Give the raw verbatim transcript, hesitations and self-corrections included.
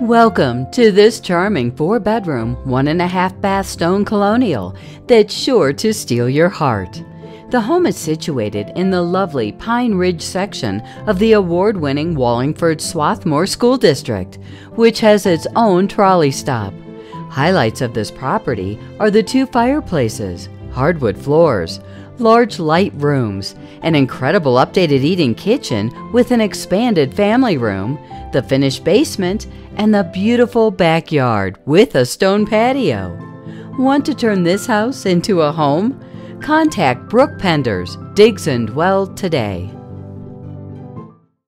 Welcome to this charming four-bedroom, one-and-a-half-bath stone colonial that's sure to steal your heart. The home is situated in the lovely Pine Ridge section of the award-winning Wallingford Swarthmore School District, which has its own trolley stop. Highlights of this property are the two fireplaces, hardwood floors, large light rooms, an incredible updated eating kitchen with an expanded family room, the finished basement, and the beautiful backyard with a stone patio. Want to turn this house into a home? Contact Brooke Penders, Diggs and Dwell today.